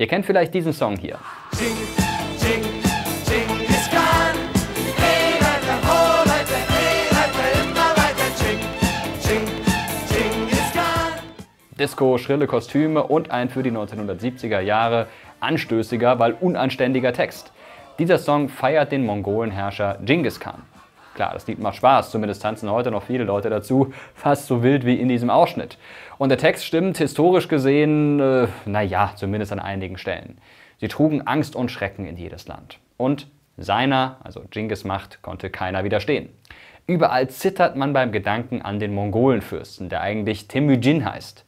Ihr kennt vielleicht diesen Song hier. Disco, schrille Kostüme und ein für die 1970er Jahre anstößiger, weil unanständiger Text. Dieser Song feiert den Mongolenherrscher Dschingis Khan. Klar, das Lied macht Spaß, zumindest tanzen heute noch viele Leute dazu, fast so wild wie in diesem Ausschnitt. Und der Text stimmt historisch gesehen, naja, zumindest an einigen Stellen. Sie trugen Angst und Schrecken in jedes Land. Und seiner, also Dschingis Macht, konnte keiner widerstehen. Überall zittert man beim Gedanken an den Mongolenfürsten, der eigentlich Temüjin heißt.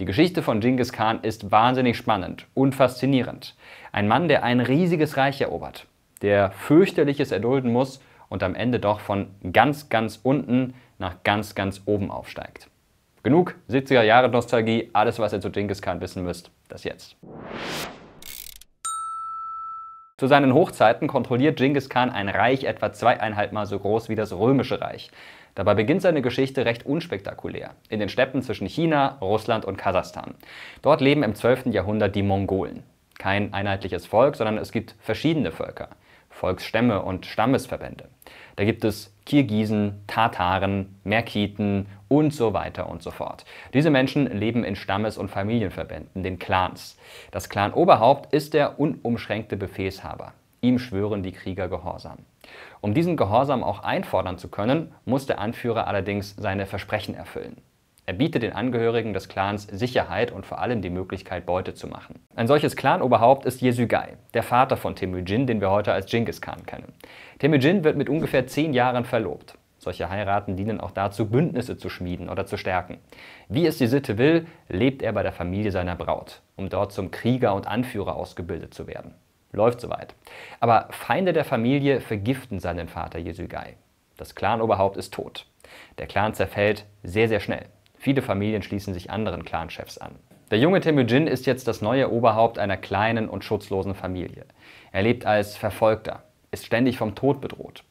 Die Geschichte von Dschingis Khan ist wahnsinnig spannend und faszinierend. Ein Mann, der ein riesiges Reich erobert, der Fürchterliches erdulden muss, und am Ende doch von ganz, ganz unten nach ganz, ganz oben aufsteigt. Genug 70er-Jahre-Nostalgie, alles, was ihr zu Dschingis Khan wissen müsst, das jetzt. Zu seinen Hochzeiten kontrolliert Dschingis Khan ein Reich etwa 2,5 Mal so groß wie das Römische Reich. Dabei beginnt seine Geschichte recht unspektakulär, in den Steppen zwischen China, Russland und Kasachstan. Dort leben im 12. Jahrhundert die Mongolen. Kein einheitliches Volk, sondern es gibt verschiedene Völker. Volksstämme und Stammesverbände. Da gibt es Kirgisen, Tataren, Merkiten und so weiter und so fort. Diese Menschen leben in Stammes- und Familienverbänden, den Clans. Das Clan-Oberhaupt ist der unumschränkte Befehlshaber. Ihm schwören die Krieger Gehorsam. Um diesen Gehorsam auch einfordern zu können, muss der Anführer allerdings seine Versprechen erfüllen. Er bietet den Angehörigen des Clans Sicherheit und vor allem die Möglichkeit, Beute zu machen. Ein solches Clan-Oberhaupt ist Yesügei, der Vater von Temüjin, den wir heute als Dschingis Khan kennen. Temüjin wird mit ungefähr 10 Jahren verlobt. Solche Heiraten dienen auch dazu, Bündnisse zu schmieden oder zu stärken. Wie es die Sitte will, lebt er bei der Familie seiner Braut, um dort zum Krieger und Anführer ausgebildet zu werden. Läuft soweit. Aber Feinde der Familie vergiften seinen Vater Yesügei. Das Clan-Oberhaupt ist tot. Der Clan zerfällt sehr, sehr schnell. Viele Familien schließen sich anderen Clanchefs an. Der junge Temüjin ist jetzt das neue Oberhaupt einer kleinen und schutzlosen Familie. Er lebt als Verfolgter, ist ständig vom Tod bedroht.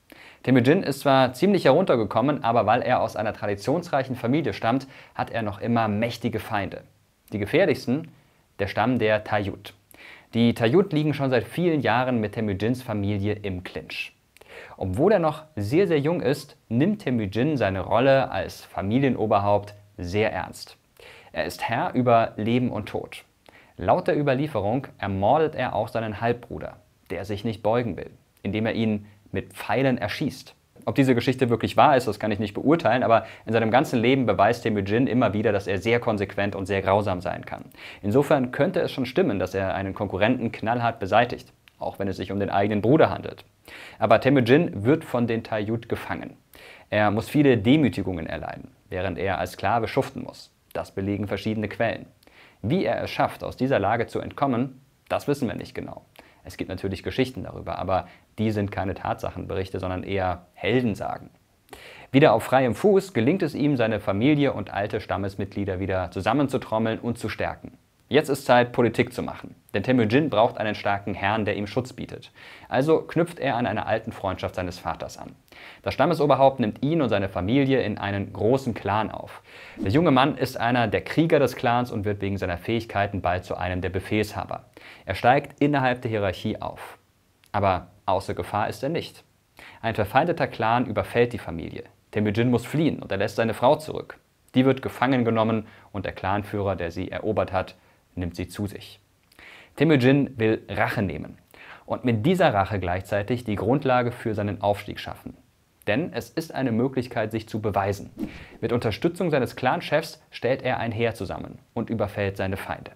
Temüjin ist zwar ziemlich heruntergekommen, aber weil er aus einer traditionsreichen Familie stammt, hat er noch immer mächtige Feinde. Die gefährlichsten? Der Stamm der Tayud. Die Tayud liegen schon seit vielen Jahren mit Temüjins Familie im Clinch. Obwohl er noch sehr, sehr jung ist, nimmt Temüjin seine Rolle als Familienoberhaupt sehr ernst. Er ist Herr über Leben und Tod. Laut der Überlieferung ermordet er auch seinen Halbbruder, der sich nicht beugen will, indem er ihn mit Pfeilen erschießt. Ob diese Geschichte wirklich wahr ist, das kann ich nicht beurteilen, aber in seinem ganzen Leben beweist Temüjin immer wieder, dass er sehr konsequent und sehr grausam sein kann. Insofern könnte es schon stimmen, dass er einen Konkurrenten knallhart beseitigt, auch wenn es sich um den eigenen Bruder handelt. Aber Temüjin wird von den Taiyut gefangen. Er muss viele Demütigungen erleiden, während er als Sklave schuften muss. Das belegen verschiedene Quellen. Wie er es schafft, aus dieser Lage zu entkommen, das wissen wir nicht genau. Es gibt natürlich Geschichten darüber, aber die sind keine Tatsachenberichte, sondern eher Heldensagen. Wieder auf freiem Fuß gelingt es ihm, seine Familie und alte Stammesmitglieder wieder zusammenzutrommeln und zu stärken. Jetzt ist Zeit, Politik zu machen, denn Temüjin braucht einen starken Herrn, der ihm Schutz bietet. Also knüpft er an einer alten Freundschaft seines Vaters an. Das Stammesoberhaupt nimmt ihn und seine Familie in einen großen Clan auf. Der junge Mann ist einer der Krieger des Clans und wird wegen seiner Fähigkeiten bald zu einem der Befehlshaber. Er steigt innerhalb der Hierarchie auf. Aber außer Gefahr ist er nicht. Ein verfeindeter Clan überfällt die Familie. Temüjin muss fliehen und er lässt seine Frau zurück. Die wird gefangen genommen und der Clanführer, der sie erobert hat, nimmt sie zu sich. Temüjin will Rache nehmen und mit dieser Rache gleichzeitig die Grundlage für seinen Aufstieg schaffen. Denn es ist eine Möglichkeit, sich zu beweisen. Mit Unterstützung seines Clanchefs stellt er ein Heer zusammen und überfällt seine Feinde.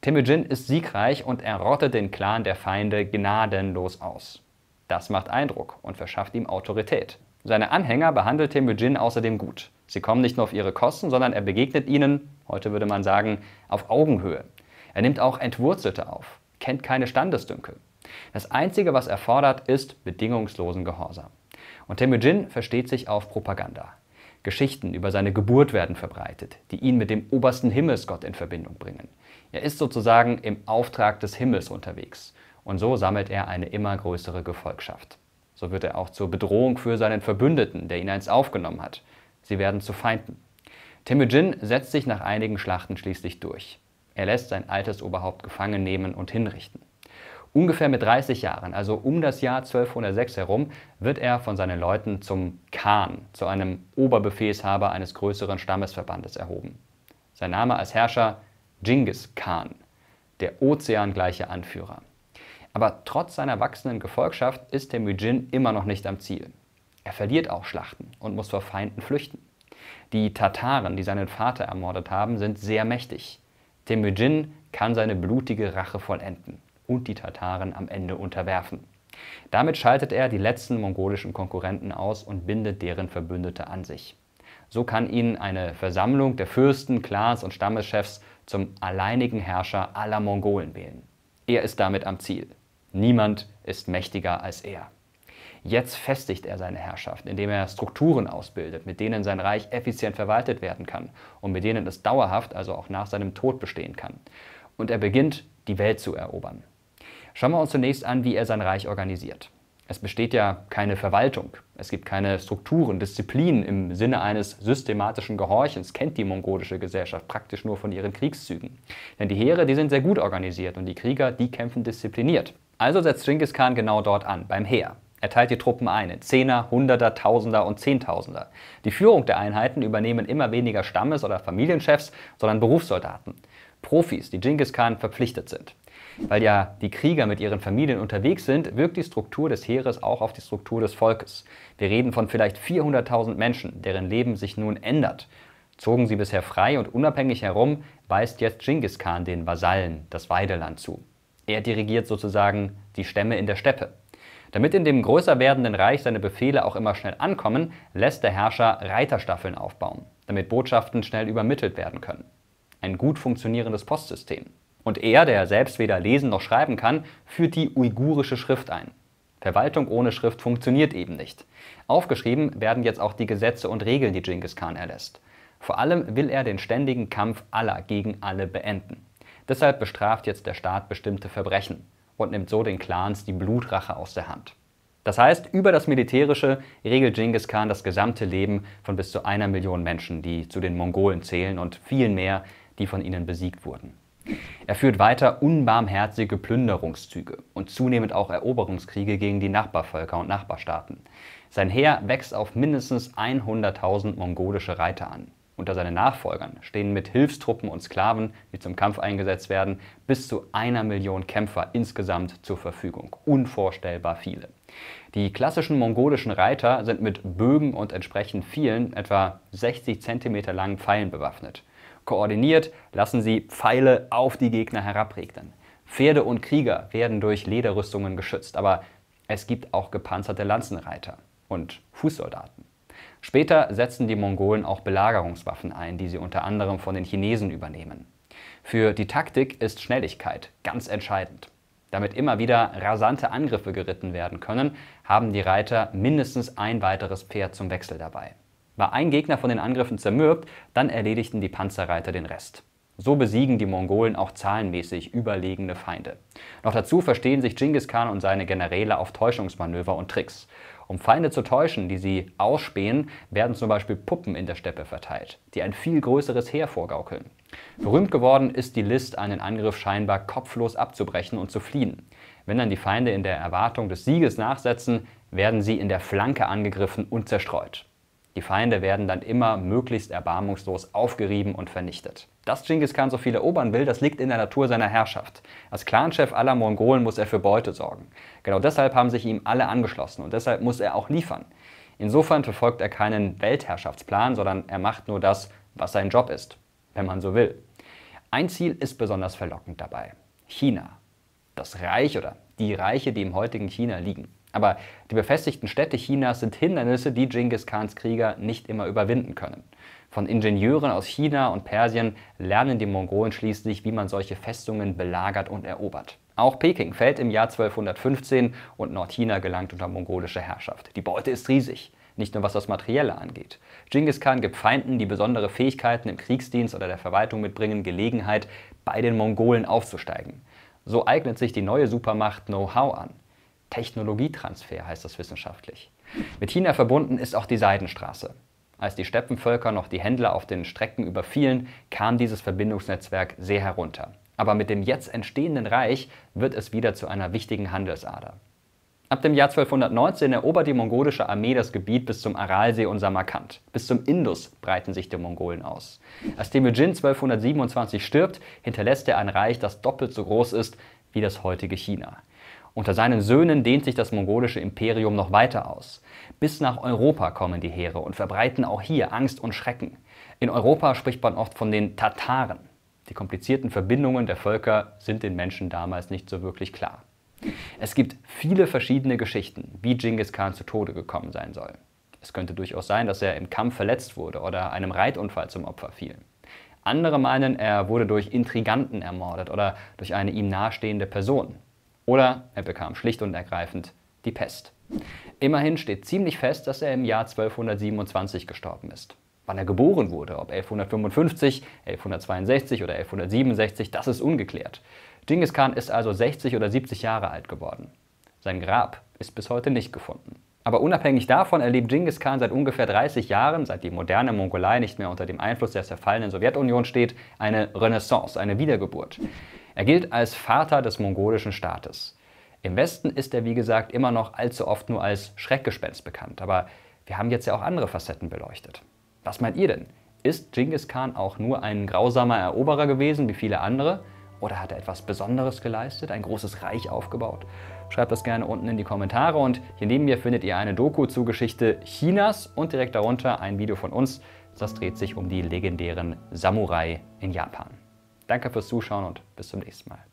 Temüjin ist siegreich und er rottet den Clan der Feinde gnadenlos aus. Das macht Eindruck und verschafft ihm Autorität. Seine Anhänger behandelt Temüjin außerdem gut. Sie kommen nicht nur auf ihre Kosten, sondern er begegnet ihnen, heute würde man sagen, auf Augenhöhe. Er nimmt auch Entwurzelte auf, kennt keine Standesdünkel. Das Einzige, was er fordert, ist bedingungslosen Gehorsam. Und Temüjin versteht sich auf Propaganda. Geschichten über seine Geburt werden verbreitet, die ihn mit dem obersten Himmelsgott in Verbindung bringen. Er ist sozusagen im Auftrag des Himmels unterwegs. Und so sammelt er eine immer größere Gefolgschaft. So wird er auch zur Bedrohung für seinen Verbündeten, der ihn einst aufgenommen hat. Sie werden zu Feinden. Temüjin setzt sich nach einigen Schlachten schließlich durch. Er lässt sein altes Oberhaupt gefangen nehmen und hinrichten. Ungefähr mit 30 Jahren, also um das Jahr 1206 herum, wird er von seinen Leuten zum Khan, zu einem Oberbefehlshaber eines größeren Stammesverbandes erhoben. Sein Name als Herrscher Dschingis Khan, der ozeangleiche Anführer. Aber trotz seiner wachsenden Gefolgschaft ist Temüjin immer noch nicht am Ziel. Er verliert auch Schlachten und muss vor Feinden flüchten. Die Tataren, die seinen Vater ermordet haben, sind sehr mächtig. Temüjin kann seine blutige Rache vollenden und die Tataren am Ende unterwerfen. Damit schaltet er die letzten mongolischen Konkurrenten aus und bindet deren Verbündete an sich. So kann ihn eine Versammlung der Fürsten, Clans und Stammeschefs zum alleinigen Herrscher aller Mongolen wählen. Er ist damit am Ziel. Niemand ist mächtiger als er. Jetzt festigt er seine Herrschaft, indem er Strukturen ausbildet, mit denen sein Reich effizient verwaltet werden kann und mit denen es dauerhaft, also auch nach seinem Tod, bestehen kann. Und er beginnt, die Welt zu erobern. Schauen wir uns zunächst an, wie er sein Reich organisiert. Es besteht ja keine Verwaltung, es gibt keine Strukturen, Disziplinen im Sinne eines systematischen Gehorchens, kennt die mongolische Gesellschaft praktisch nur von ihren Kriegszügen. Denn die Heere, die sind sehr gut organisiert und die Krieger, die kämpfen diszipliniert. Also setzt Dschingis Khan genau dort an, beim Heer. Er teilt die Truppen ein in Zehner, Hunderter, Tausender und Zehntausender. Die Führung der Einheiten übernehmen immer weniger Stammes- oder Familienchefs, sondern Berufssoldaten. Profis, die Dschingis Khan verpflichtet sind. Weil ja die Krieger mit ihren Familien unterwegs sind, wirkt die Struktur des Heeres auch auf die Struktur des Volkes. Wir reden von vielleicht 400.000 Menschen, deren Leben sich nun ändert. Zogen sie bisher frei und unabhängig herum, weist jetzt Dschingis Khan den Vasallen das Weideland zu. Er dirigiert sozusagen die Stämme in der Steppe. Damit in dem größer werdenden Reich seine Befehle auch immer schnell ankommen, lässt der Herrscher Reiterstaffeln aufbauen, damit Botschaften schnell übermittelt werden können. Ein gut funktionierendes Postsystem. Und er, der selbst weder lesen noch schreiben kann, führt die uigurische Schrift ein. Verwaltung ohne Schrift funktioniert eben nicht. Aufgeschrieben werden jetzt auch die Gesetze und Regeln, die Dschingis Khan erlässt. Vor allem will er den ständigen Kampf aller gegen alle beenden. Deshalb bestraft jetzt der Staat bestimmte Verbrechen und nimmt so den Clans die Blutrache aus der Hand. Das heißt, über das Militärische regelt Dschingis Khan das gesamte Leben von bis zu 1 Million Menschen, die zu den Mongolen zählen und vielen mehr, die von ihnen besiegt wurden. Er führt weiter unbarmherzige Plünderungszüge und zunehmend auch Eroberungskriege gegen die Nachbarvölker und Nachbarstaaten. Sein Heer wächst auf mindestens 100.000 mongolische Reiter an. Unter seinen Nachfolgern stehen mit Hilfstruppen und Sklaven, die zum Kampf eingesetzt werden, bis zu 1 Million Kämpfer insgesamt zur Verfügung. Unvorstellbar viele. Die klassischen mongolischen Reiter sind mit Bögen und entsprechend vielen, etwa 60 cm langen Pfeilen bewaffnet. Koordiniert lassen sie Pfeile auf die Gegner herabregnen. Pferde und Krieger werden durch Lederrüstungen geschützt, aber es gibt auch gepanzerte Lanzenreiter und Fußsoldaten. Später setzen die Mongolen auch Belagerungswaffen ein, die sie unter anderem von den Chinesen übernehmen. Für die Taktik ist Schnelligkeit ganz entscheidend. Damit immer wieder rasante Angriffe geritten werden können, haben die Reiter mindestens ein weiteres Pferd zum Wechsel dabei. War ein Gegner von den Angriffen zermürbt, dann erledigten die Panzerreiter den Rest. So besiegen die Mongolen auch zahlenmäßig überlegene Feinde. Noch dazu verstehen sich Dschingis Khan und seine Generäle auf Täuschungsmanöver und Tricks. Um Feinde zu täuschen, die sie ausspähen, werden zum Beispiel Puppen in der Steppe verteilt, die ein viel größeres Heer vorgaukeln. Berühmt geworden ist die List, einen Angriff scheinbar kopflos abzubrechen und zu fliehen. Wenn dann die Feinde in der Erwartung des Sieges nachsetzen, werden sie in der Flanke angegriffen und zerstreut. Die Feinde werden dann immer möglichst erbarmungslos aufgerieben und vernichtet. Dass Dschingis Khan so viel erobern will, das liegt in der Natur seiner Herrschaft. Als Clanchef aller Mongolen muss er für Beute sorgen. Genau deshalb haben sich ihm alle angeschlossen und deshalb muss er auch liefern. Insofern verfolgt er keinen Weltherrschaftsplan, sondern er macht nur das, was sein Job ist, wenn man so will. Ein Ziel ist besonders verlockend dabei: China. Das Reich oder die Reiche, die im heutigen China liegen. Aber die befestigten Städte Chinas sind Hindernisse, die Dschingis Khans Krieger nicht immer überwinden können. Von Ingenieuren aus China und Persien lernen die Mongolen schließlich, wie man solche Festungen belagert und erobert. Auch Peking fällt im Jahr 1215 und Nordchina gelangt unter mongolische Herrschaft. Die Beute ist riesig, nicht nur was das Materielle angeht. Dschingis Khan gibt Feinden, die besondere Fähigkeiten im Kriegsdienst oder der Verwaltung mitbringen, Gelegenheit, bei den Mongolen aufzusteigen. So eignet sich die neue Supermacht Know-how an. Technologietransfer heißt das wissenschaftlich. Mit China verbunden ist auch die Seidenstraße. Als die Steppenvölker noch die Händler auf den Strecken überfielen, kam dieses Verbindungsnetzwerk sehr herunter. Aber mit dem jetzt entstehenden Reich wird es wieder zu einer wichtigen Handelsader. Ab dem Jahr 1219 erobert die mongolische Armee das Gebiet bis zum Aralsee und Samarkand. Bis zum Indus breiten sich die Mongolen aus. Als Temüjin 1227 stirbt, hinterlässt er ein Reich, das doppelt so groß ist wie das heutige China. Unter seinen Söhnen dehnt sich das mongolische Imperium noch weiter aus. Bis nach Europa kommen die Heere und verbreiten auch hier Angst und Schrecken. In Europa spricht man oft von den Tataren. Die komplizierten Verbindungen der Völker sind den Menschen damals nicht so wirklich klar. Es gibt viele verschiedene Geschichten, wie Dschingis Khan zu Tode gekommen sein soll. Es könnte durchaus sein, dass er im Kampf verletzt wurde oder einem Reitunfall zum Opfer fiel. Andere meinen, er wurde durch Intriganten ermordet oder durch eine ihm nahestehende Person. Oder er bekam schlicht und ergreifend die Pest. Immerhin steht ziemlich fest, dass er im Jahr 1227 gestorben ist. Wann er geboren wurde, ob 1155, 1162 oder 1167, das ist ungeklärt. Dschingis Khan ist also 60 oder 70 Jahre alt geworden. Sein Grab ist bis heute nicht gefunden. Aber unabhängig davon erlebt Dschingis Khan seit ungefähr 30 Jahren, seit die moderne Mongolei nicht mehr unter dem Einfluss der zerfallenen Sowjetunion steht, eine Renaissance, eine Wiedergeburt. Er gilt als Vater des mongolischen Staates. Im Westen ist er, wie gesagt, immer noch allzu oft nur als Schreckgespenst bekannt. Aber wir haben jetzt ja auch andere Facetten beleuchtet. Was meint ihr denn? Ist Dschingis Khan auch nur ein grausamer Eroberer gewesen wie viele andere? Oder hat er etwas Besonderes geleistet, ein großes Reich aufgebaut? Schreibt das gerne unten in die Kommentare und hier neben mir findet ihr eine Doku zur Geschichte Chinas und direkt darunter ein Video von uns. Das dreht sich um die legendären Samurai in Japan. Danke fürs Zuschauen und bis zum nächsten Mal.